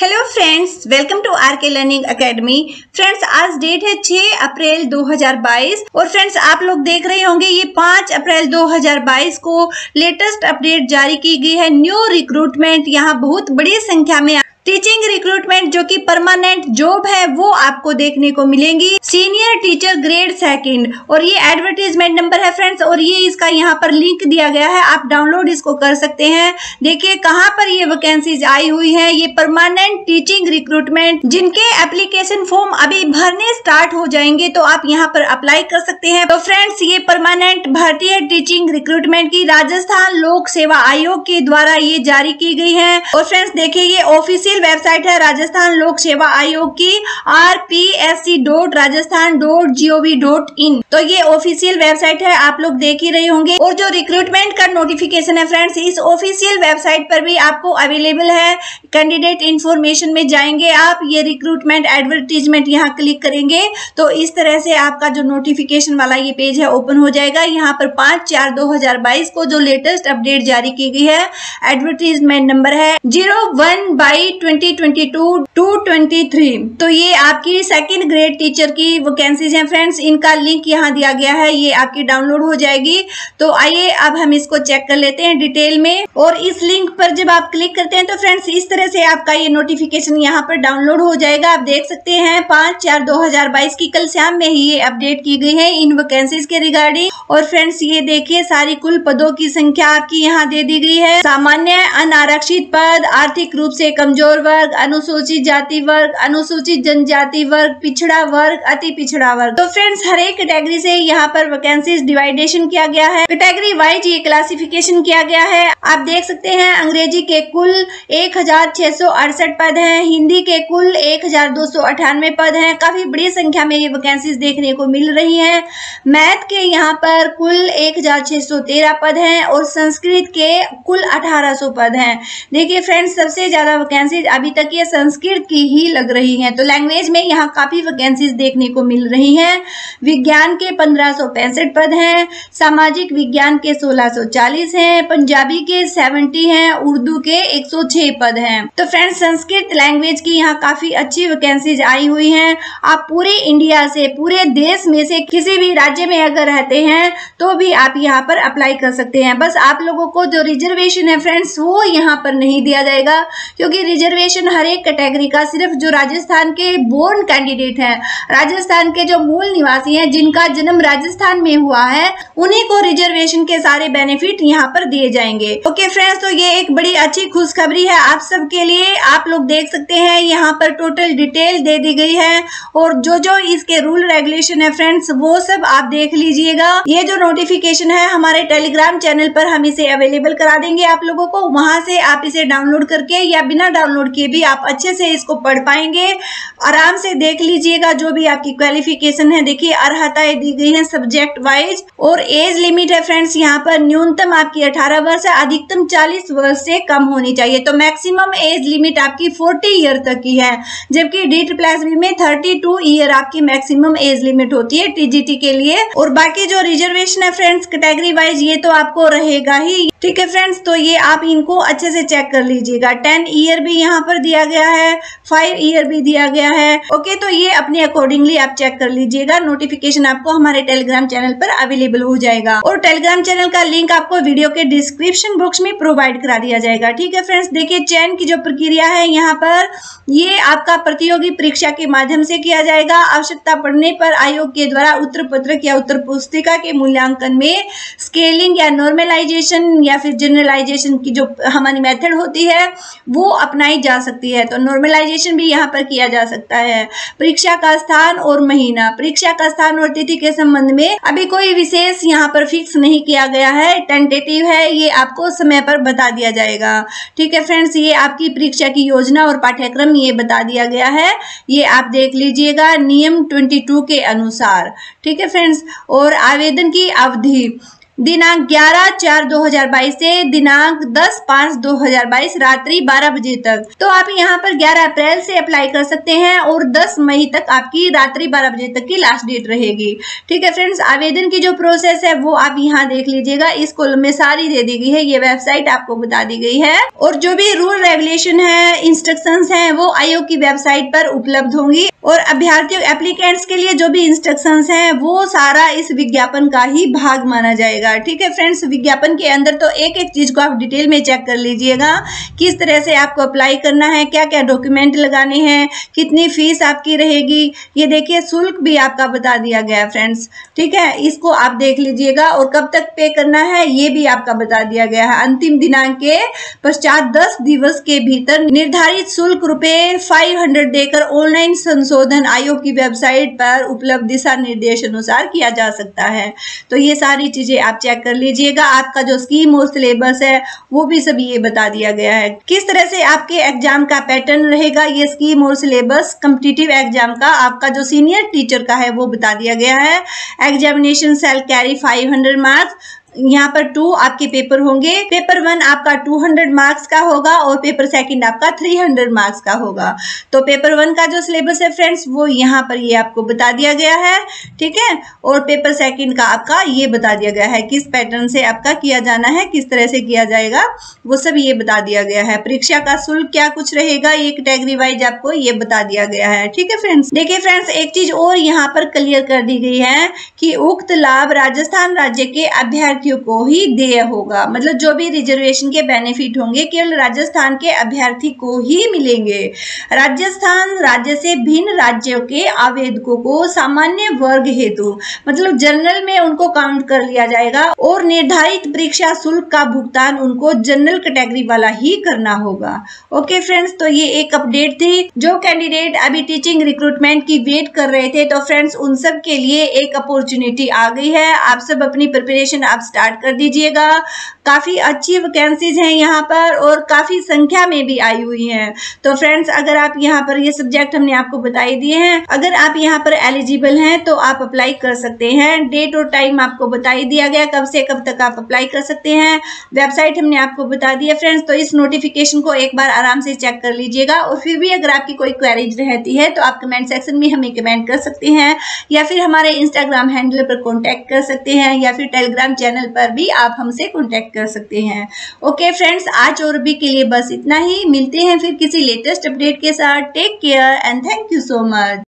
Hello friends, welcome to R K learning academy. Friends, आज date है 6 अप्रैल 2022 और friends आप लोग देख रहे होंगे ये 5 अप्रैल 2022 को लेटेस्ट अपडेट जारी की गई है। न्यू रिक्रूटमेंट, यहाँ बहुत बड़ी संख्या में टीचिंग रिक्रूटमेंट जो कि परमानेंट जॉब है वो आपको देखने को मिलेंगी। सीनियर टीचर ग्रेड सेकंड और ये एडवर्टीजमेंट नंबर है फ्रेंड्स, और ये इसका यहाँ पर लिंक दिया गया है, आप डाउनलोड इसको कर सकते हैं। देखिए कहाँ पर ये वैकेंसीज आई हुई है। ये परमानेंट टीचिंग रिक्रूटमेंट जिनके एप्लीकेशन फॉर्म अभी भरने स्टार्ट हो जाएंगे, तो आप यहाँ पर अप्लाई कर सकते हैं। तो फ्रेंड्स, ये परमानेंट भारतीय टीचिंग रिक्रूटमेंट की राजस्थान लोक सेवा आयोग के द्वारा ये जारी की गई है। और फ्रेंड्स देखिए, ये ऑफिशियल वेबसाइट है राजस्थान लोक सेवा आयोग की, rpfc.rajasthan.gov.in। तो ये ऑफिशियल वेबसाइट है, आप लोग देख ही रहे होंगे। और जो रिक्रूटमेंट का नोटिफिकेशन है फ्रेंड्स, इस ऑफिशियल वेबसाइट पर भी आपको अवेलेबल है। कैंडिडेट इंफॉर्मेशन में जाएंगे आप, ये रिक्रूटमेंट एडवर्टीजमेंट यहाँ क्लिक करेंगे तो इस तरह से आपका जो नोटिफिकेशन वाला ये पेज है ओपन हो जाएगा। यहाँ पर 5/4/2022 को जो लेटेस्ट अपडेट जारी की गई है, एडवर्टीजमेंट नंबर है 01/2022-23। तो ये आपकी सेकेंड ग्रेड टीचर की वैकेंसीज हैं फ्रेंड्स, इनका लिंक यहाँ दिया गया है, ये आपकी डाउनलोड हो जाएगी। तो आइए अब हम इसको चेक कर लेते हैं डिटेल में। और इस लिंक पर जब आप क्लिक करते हैं तो फ्रेंड्स इस तरह से आपका ये नोटिफिकेशन यहाँ पर डाउनलोड हो जाएगा। आप देख सकते हैं 5/4/2022 की कल शाम में ही ये अपडेट की गई है इन वैकेंसीज के रिगार्डिंग। और फ्रेंड्स ये देखिए, सारी कुल पदों की संख्या आपकी यहाँ दे दी गई है। सामान्य, अनारक्षित पद, आर्थिक रूप से कमजोर वर्ग, अनुसूचित जाति वर्ग, अनुसूचित जनजाति वर्ग, पिछड़ा वर्ग, अति पिछड़ा वर्ग। तो फ्रेंड्स हर एक कैटेगरी से यहाँ पर वैकेंसीज डिवाइडेशन किया गया है, कैटेगरी वाइज ये क्लासिफिकेशन किया गया है। आप देख सकते हैं अंग्रेजी के कुल 1668 पद हैं, हिंदी के कुल 1298 पद हैं। काफी बड़ी संख्या में ये वैकेंसीज देखने को मिल रही है। मैथ के यहाँ पर कुल 1613 पद हैं और संस्कृत के कुल 1800 पद हैं। देखिए फ्रेंड्स, सबसे ज्यादा वैकेंसीज अभी तक ये संस्कृत की ही लग रही हैं। तो लैंग्वेज में यहाँ काफी वैकेंसीज देखने को मिल रही हैं। विज्ञान के 1565 पद हैं, सामाजिक विज्ञान के 1640 हैं, पंजाबी के 70 हैं, उर्दू के 106 पद हैं। तो फ्रेंड्स संस्कृत लैंग्वेज की यहाँ काफी अच्छी वैकेंसीज आई हुई हैं। आप पूरे इंडिया से, पूरे देश में से किसी भी राज्य में अगर रहते हैं तो भी आप यहाँ पर अप्लाई कर सकते हैं। बस आप लोगों को जो रिजर्वेशन है फ्रेंड्स वो यहाँ पर नहीं दिया जाएगा, क्योंकि रिजर्वेशन हर एक कैटेगरी का सिर्फ जो राजस्थान के बोर्न कैंडिडेट हैं, राजस्थान के जो मूल निवासी हैं, जिनका जन्म राजस्थान में हुआ है, उन्हीं को रिजर्वेशन के सारे बेनिफिट यहां पर दिए जाएंगे। ओके फ्रेंड्स, तो ये एक बड़ी अच्छी खुशखबरी है आप सबके लिए। आप लोग देख सकते हैं यहाँ पर टोटल डिटेल दे दी गई है और जो जो इसके रूल रेगुलेशन है फ्रेंड्स वो सब आप देख लीजिएगा। ये जो नोटिफिकेशन है हमारे टेलीग्राम चैनल पर हम इसे अवेलेबल करा देंगे आप लोगों को, वहां से आप इसे डाउनलोड करके या बिना डाउनलोड के भी आप अच्छे से इसको पढ़ पाएंगे। आराम से देख लीजिएगा जो भी आपकी क्वालिफिकेशन है। देखिए अर्हताएं दी गई हैं सब्जेक्ट वाइज और एज लिमिट है फ्रेंड्स यहाँ पर न्यूनतम आपकी 18 वर्ष है, अधिकतम 40 वर्ष से कम होनी चाहिए। तो मैक्सिमम एज लिमिट आपकी 40 ईयर तक की है, जबकि D+B में 32 ईयर आपकी मैक्सिमम एज लिमिट होती है TGT के लिए। और बाकी जो रिजर्वेशन है फ्रेंड्स कैटेगरी वाइज ये तो आपको रहेगा ही, ठीक है फ्रेंड्स। तो ये आप इनको अच्छे से चेक कर लीजिएगा। 10 ईयर भी यहाँ पर दिया गया है, 5 ईयर भी दिया गया है। ओके, तो ये अपने अकॉर्डिंगली आप चेक कर लीजिएगा। नोटिफिकेशन आपको हमारे टेलीग्राम चैनल पर अवेलेबल हो जाएगा और टेलीग्राम चैनल का लिंक आपको वीडियो के डिस्क्रिप्शन बॉक्स में प्रोवाइड करा दिया जाएगा, ठीक है फ्रेंड्स। देखिए चयन की जो प्रक्रिया है यहाँ पर, ये आपका प्रतियोगी परीक्षा के माध्यम से किया जाएगा। आवश्यकता पड़ने पर आयोग के द्वारा उत्तर पत्रक या उत्तर पुस्तिका के मूल्यांकन में स्केलिंग या नॉर्मलाइजेशन या फिर जनरलाइजेशन की जो हमारी मेथड होती है वो अपनाई जा सकती है। तो नॉर्मलाइजेशन भी यहाँ पर किया जा सकता है। परीक्षा का स्थान और महीना, परीक्षा का स्थान और तिथि के संबंध में अभी कोई विशेष यहाँ पर फिक्स नहीं किया गया है, टेंटेटिव है, ये आपको समय पर बता दिया जाएगा, ठीक है फ्रेंड्स। ये आपकी परीक्षा की योजना और पाठ्यक्रम ये बता दिया गया है, ये आप देख लीजिएगा नियम 22 के अनुसार, ठीक है फ्रेंड्स। और आवेदन की अवधि, दिनांक 11/4/2022 से दिनांक 10/5/2022 रात्रि 12 बजे तक। तो आप यहाँ पर 11 अप्रैल से अप्लाई कर सकते हैं और 10 मई तक आपकी रात्रि 12 बजे तक की लास्ट डेट रहेगी। ठीक है फ्रेंड्स, आवेदन की जो प्रोसेस है वो आप यहाँ देख लीजिएगा, इस कॉलम में सारी दे दी गई है, ये वेबसाइट आपको बता दी गई है और जो भी रूल रेगुलेशन है, इंस्ट्रक्शंस है वो आयोग की वेबसाइट पर उपलब्ध होंगी और अभ्यर्थियों एप्लीकेंट्स के लिए जो भी इंस्ट्रक्शंस है वो सारा इस विज्ञापन का ही भाग माना जाएगा। ठीक है फ्रेंड्स, विज्ञापन के अंदर तो एक एक चीज को आप डिटेल में चेक कर लीजिएगा, किस तरह से आपको अप्लाई करना है, क्या क्या डॉक्यूमेंट लगाने हैं, कितनी फीस आपकी रहेगी, ये देखिए शुल्क भी आपका बता दिया गया है फ्रेंड्स। ठीक है, इसको आप देख लीजिएगा और कब तक पे करना है ये भी आपका बता दिया गया है। अंतिम दिनांक के पश्चात 10 दिवस के भीतर निर्धारित शुल्क ₹500 देकर ऑनलाइन संशोधन आयोग की वेबसाइट पर उपलब्ध दिशा निर्देश अनुसार किया जा सकता है। तो ये सारी चीजें आप चेक कर लीजिएगा, आपका जो स्कीम और सिलेबस है वो भी सभी ये बता दिया गया है, किस तरह से आपके एग्जाम का पैटर्न रहेगा। ये स्कीम और सिलेबस कॉम्पिटिटिव एग्जाम का आपका जो सीनियर टीचर का है वो बता दिया गया है। एग्जामिनेशन सेल कैरी 500 मार्क्स, यहाँ पर 2 आपके पेपर होंगे, पेपर 1 आपका 200 मार्क्स का होगा और पेपर 2 आपका 300 मार्क्स का होगा। तो पेपर 1 का जो सिलेबस है फ्रेंड्स वो यहाँ पर ये आपको बता दिया गया है। ठीक है, और पेपर 2 का आपका ये बता दिया गया है, किस पैटर्न से आपका किया जाना है, किस तरह से किया जाएगा वो सब ये बता दिया गया है। परीक्षा का शुल्क क्या कुछ रहेगा ये कैटेगरी वाइज आपको ये बता दिया गया है। ठीक है फ्रेंड्स, देखिये फ्रेंड्स एक चीज और यहाँ पर क्लियर कर दी गई है कि उक्त लाभ राजस्थान राज्य के अभ्यर्थी को ही देय होगा, मतलब जो भी रिजर्वेशन के बेनिफिट होंगे केवल राजस्थान के अभ्यर्थी को ही मिलेंगे। राजस्थान राज्य से भिन्न राज्यों के आवेदकों को सामान्य वर्ग हेतु मतलब जनरल में उनको काउंट कर लिया जाएगा और निर्धारित परीक्षा शुल्क का भुगतान उनको जनरल कैटेगरी वाला ही करना होगा। ओके फ्रेंड्स, तो ये एक अपडेट थी, जो कैंडिडेट अभी टीचिंग रिक्रूटमेंट की वेट कर रहे थे तो फ्रेंड्स उन सब के लिए एक अपॉर्चुनिटी आ गई है। आप सब अपनी प्रिपरेशन आप स्टार्ट कर दीजिएगा, काफ़ी अच्छी वैकेंसीज हैं यहाँ पर और काफ़ी संख्या में भी आई हुई हैं। तो फ्रेंड्स अगर आप यहाँ पर ये सब्जेक्ट हमने आपको बताई दिए हैं, अगर आप यहाँ पर एलिजिबल हैं तो आप अप्लाई कर सकते हैं। डेट और टाइम आपको बताई दिया गया, कब से कब तक आप अप्लाई कर सकते हैं, वेबसाइट हमने आपको बता दी है फ्रेंड्स। तो इस नोटिफिकेशन को एक बार आराम से चेक कर लीजिएगा और फिर भी अगर आपकी कोई क्वेरीज रहती है तो आप कमेंट सेक्शन में हमें कमेंट कर सकते हैं या फिर हमारे इंस्टाग्राम हैंडल पर कॉन्टैक्ट कर सकते हैं या फिर टेलीग्राम चैनल पर भी आप हमसे कॉन्टैक्ट कर सकते हैं। ओके फ्रेंड्स, आज और भी के लिए बस इतना ही, मिलते हैं फिर किसी लेटेस्ट अपडेट के साथ। Take care and thank you so much.